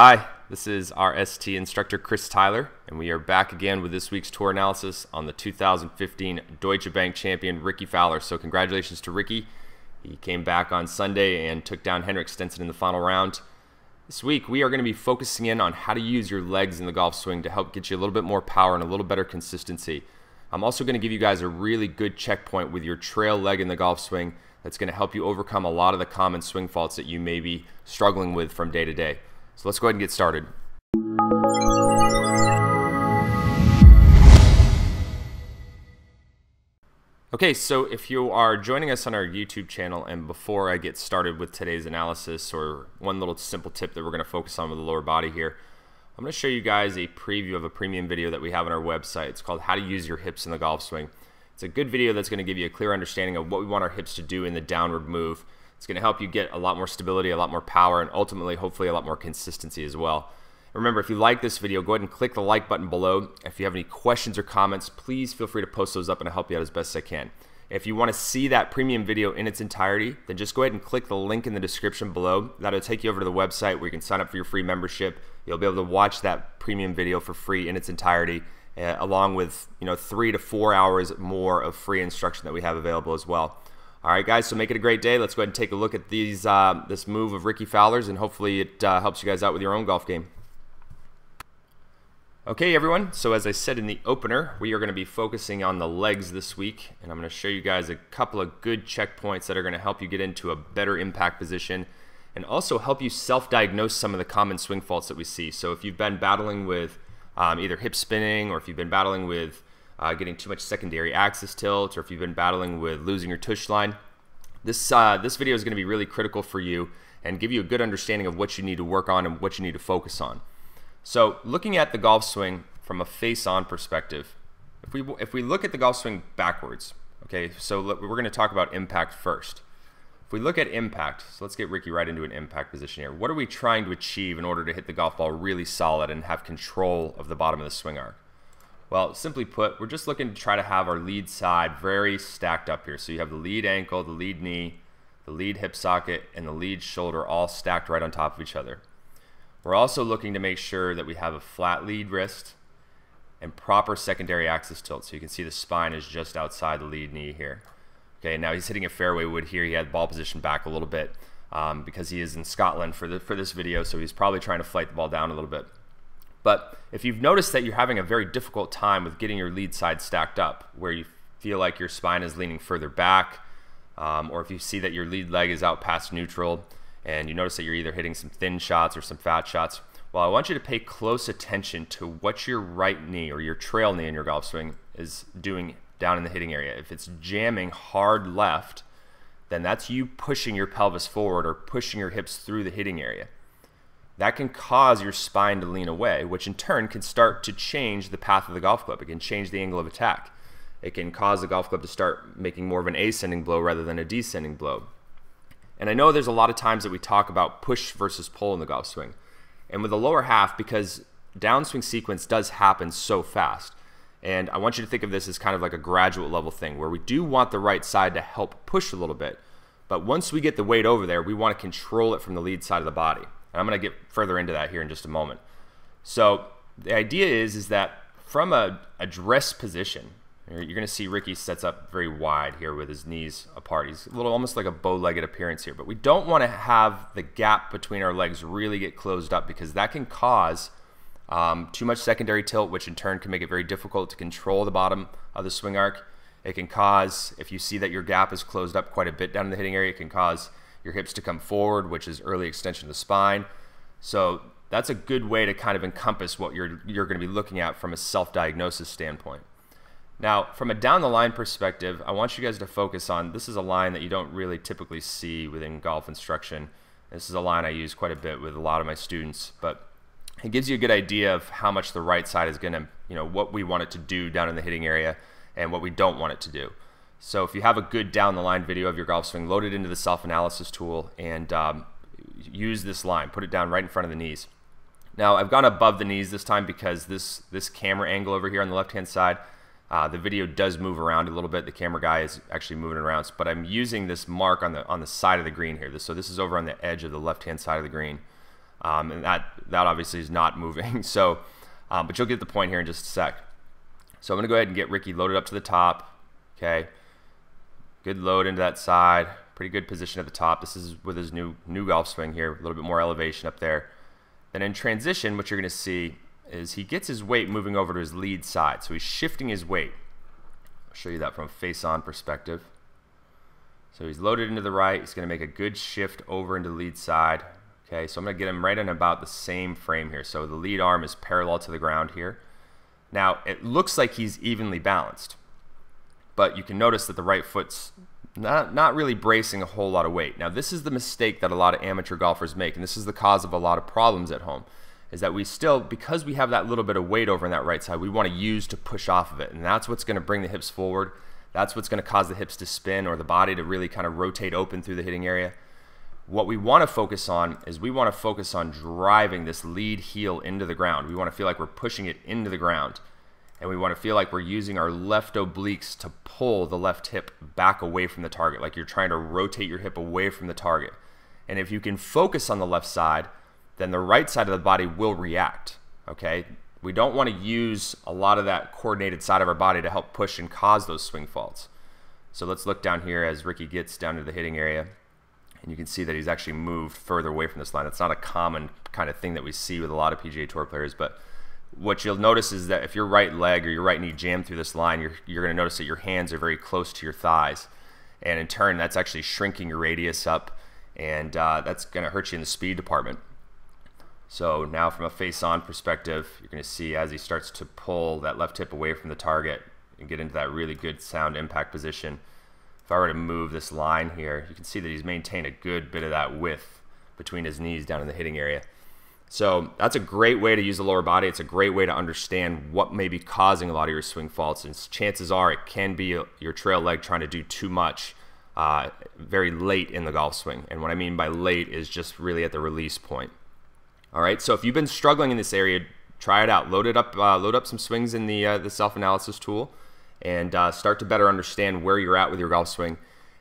Hi, this is RST instructor Chris Tyler, and we are back again with this week's tour analysis on the 2015 Deutsche Bank champion Rickie Fowler. So congratulations to Rickie. He came back on Sunday and took down Henrik Stenson in the final round. This week we are going to be focusing in on how to use your legs in the golf swing to help get you a little bit more power and a little better consistency. I'm also going to give you guys a really good checkpoint with your trail leg in the golf swing that's going to help you overcome a lot of the common swing faults that you may be struggling with from day to day. So let's go ahead and get started. Okay, so if you are joining us on our YouTube channel, and before I get started with today's analysis or one little simple tip that we're going to focus on with the lower body here, I'm going to show you guys a preview of a premium video that we have on our website. It's called How to Use Your Hips in the Golf Swing. It's a good video that's going to give you a clear understanding of what we want our hips to do in the downward move. It's going to help you get a lot more stability, a lot more power, and ultimately, hopefully, a lot more consistency as well. Remember, if you like this video, go ahead and click the like button below. If you have any questions or comments, please feel free to post those up, and I'll help you out as best I can. If you want to see that premium video in its entirety, then just go ahead and click the link in the description below. That'll take you over to the website where you can sign up for your free membership. You'll be able to watch that premium video for free in its entirety, along with 3 to 4 hours more of free instruction that we have available as well. All right, guys, so make it a great day. Let's go ahead and take a look at these this move of Rickie Fowler's, and hopefully it helps you guys out with your own golf game. Okay, everyone, so as I said in the opener, we are going to be focusing on the legs this week, and I'm going to show you guys a couple of good checkpoints that are going to help you get into a better impact position and also help you self-diagnose some of the common swing faults that we see. So if you've been battling with either hip spinning, or if you've been battling with getting too much secondary axis tilt, or if you've been battling with losing your tush line, this video is going to be really critical for you and give you a good understanding of what you need to work on and what you need to focus on. So looking at the golf swing from a face-on perspective, if we look at the golf swing backwards, okay, so we're going to talk about impact first. If we look at impact, so let's get Rickie right into an impact position here. What are we trying to achieve in order to hit the golf ball really solid and have control of the bottom of the swing arc? Well, simply put, we're just looking to try to have our lead side very stacked up here. So you have the lead ankle, the lead knee, the lead hip socket, and the lead shoulder all stacked right on top of each other. We're also looking to make sure that we have a flat lead wrist and proper secondary axis tilt. So you can see the spine is just outside the lead knee here. Okay, now he's hitting a fairway wood here. He had ball position back a little bit because he is in Scotland for this video, so he's probably trying to flight the ball down a little bit. But if you've noticed that you're having a very difficult time with getting your lead side stacked up, where you feel like your spine is leaning further back, or if you see that your lead leg is out past neutral, and you notice that you're either hitting some thin shots or some fat shots, well, I want you to pay close attention to what your right knee or your trail knee in your golf swing is doing down in the hitting area. If it's jamming hard left, then that's you pushing your pelvis forward or pushing your hips through the hitting area. That can cause your spine to lean away, which in turn can start to change the path of the golf club. It can change the angle of attack. It can cause the golf club to start making more of an ascending blow rather than a descending blow. And I know there's a lot of times that we talk about push versus pull in the golf swing. And with the lower half, because downswing sequence does happen so fast, and I want you to think of this as kind of like a graduate level thing where we do want the right side to help push a little bit, but once we get the weight over there, we want to control it from the lead side of the body. And I'm going to get further into that here in just a moment. So the idea is that from a dress position, you're going to see Rickie sets up very wide here with his knees apart. He's a little almost like a bow-legged appearance here, but we don't want to have the gap between our legs really get closed up, because that can cause too much secondary tilt, which in turn can make it very difficult to control the bottom of the swing arc. It can cause, if you see that your gap is closed up quite a bit down in the hitting area, it can cause your hips to come forward, which is early extension of the spine. So that's a good way to kind of encompass what you're going to be looking at from a self-diagnosis standpoint. Now, from a down-the-line perspective, I want you guys to focus on, this is a line that you don't really typically see within golf instruction. This is a line I use quite a bit with a lot of my students, but it gives you a good idea of how much the right side is going to, what we want it to do down in the hitting area and what we don't want it to do. So if you have a good down-the-line video of your golf swing, load it into the self-analysis tool and use this line. Put it down right in front of the knees. Now, I've gone above the knees this time because this camera angle over here on the left-hand side, the video does move around a little bit. The camera guy is actually moving around, but I'm using this mark on the side of the green here. So this is over on the edge of the left-hand side of the green. and that obviously is not moving. So, but you'll get the point here in just a sec. So I'm gonna go ahead and get Rickie loaded up to the top. Okay, good load into that side. Pretty good position at the top. This is with his new golf swing here, a little bit more elevation up there. Then in transition, what you're gonna see is he gets his weight moving over to his lead side. So he's shifting his weight. I'll show you that from a face-on perspective. So he's loaded into the right. He's gonna make a good shift over into lead side. Okay, so I'm gonna get him right in about the same frame here. So the lead arm is parallel to the ground here. Now, it looks like he's evenly balanced, but you can notice that the right foot's not really bracing a whole lot of weight. Now, this is the mistake that a lot of amateur golfers make, and this is the cause of a lot of problems at home, is that we still, because we have that little bit of weight over on that right side, we want to use to push off of it, and that's what's going to bring the hips forward. That's what's going to cause the hips to spin or the body to really kind of rotate open through the hitting area. What we want to focus on is we want to focus on driving this lead heel into the ground. We want to feel like we're pushing it into the ground. And we want to feel like we're using our left obliques to pull the left hip back away from the target, like you're trying to rotate your hip away from the target. And if you can focus on the left side, then the right side of the body will react, okay? We don't want to use a lot of that coordinated side of our body to help push and cause those swing faults. So let's look down here as Rickie gets down to the hitting area. And you can see that he's actually moved further away from this line. That's not a common kind of thing that we see with a lot of PGA Tour players, but what you'll notice is that if your right leg or your right knee jammed through this line, you're going to notice that your hands are very close to your thighs. And in turn, that's actually shrinking your radius up, and that's going to hurt you in the speed department. So now from a face-on perspective, you're going to see as he starts to pull that left hip away from the target and get into that really good sound impact position. If I were to move this line here, you can see that he's maintained a good bit of that width between his knees down in the hitting area. So that's a great way to use the lower body. It's a great way to understand what may be causing a lot of your swing faults. And chances are it can be your trail leg trying to do too much very late in the golf swing. And what I mean by late is just really at the release point. All right, so if you've been struggling in this area, try it out. Load up some swings in the self-analysis tool, and start to better understand where you're at with your golf swing.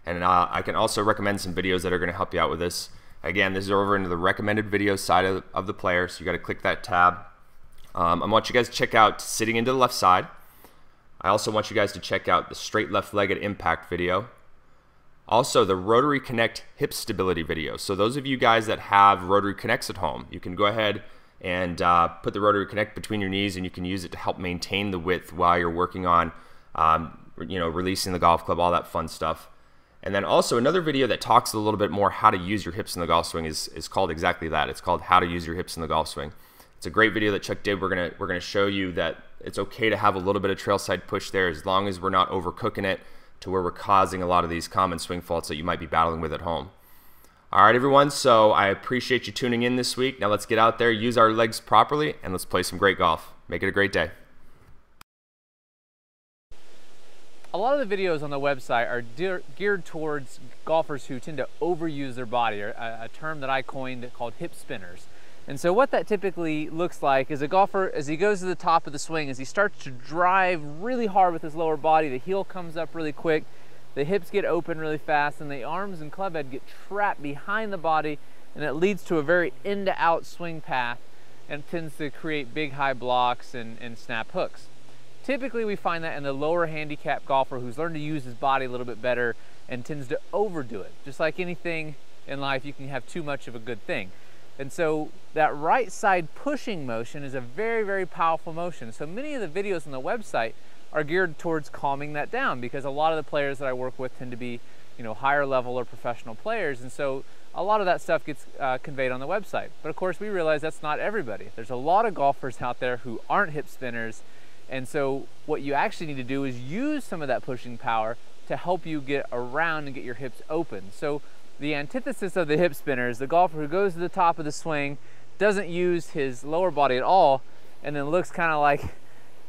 And I can also recommend some videos that are going to help you out with this. Again, this is over into the recommended video side of the player, so you got to click that tab. I want you guys to check out sitting into the left side. I also want you guys to check out the straight left leg at impact video. Also, the Rotary Connect hip stability video. So those of you guys that have Rotary Connects at home, you can go ahead and put the Rotary Connect between your knees, and you can use it to help maintain the width while you're working on you know, releasing the golf club, all that fun stuff. And then also another video that talks a little bit more how to use your hips in the golf swing is called exactly that. It's called How to Use Your Hips in the Golf Swing. It's a great video that Chuck did. We're gonna show you that it's okay to have a little bit of trail side push there, as long as we're not overcooking it to where we're causing a lot of these common swing faults that you might be battling with at home. All right, everyone, so I appreciate you tuning in this week. Now let's get out there, use our legs properly, and let's play some great golf. Make it a great day. A lot of the videos on the website are geared towards golfers who tend to overuse their body, or a term that I coined called hip spinners. And so what that typically looks like is a golfer, as he goes to the top of the swing, as he starts to drive really hard with his lower body, the heel comes up really quick, the hips get open really fast, and the arms and club head get trapped behind the body, and it leads to a very in-to-out swing path and tends to create big high blocks and snap hooks. Typically, we find that in the lower handicap golfer who's learned to use his body a little bit better and tends to overdo it. Just like anything in life, you can have too much of a good thing. And so that right side pushing motion is a very, very powerful motion. So many of the videos on the website are geared towards calming that down, because a lot of the players that I work with tend to be, you know, higher level or professional players. And so a lot of that stuff gets conveyed on the website. But of course, we realize that's not everybody. There's a lot of golfers out there who aren't hip spinners. And so what you actually need to do is use some of that pushing power to help you get around and get your hips open. So the antithesis of the hip spinner is the golfer who goes to the top of the swing, doesn't use his lower body at all, and then looks kind of like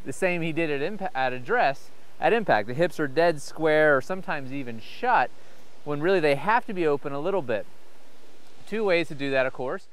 the same he did at impact. The hips are dead square or sometimes even shut, when really they have to be open a little bit. Two ways to do that, of course.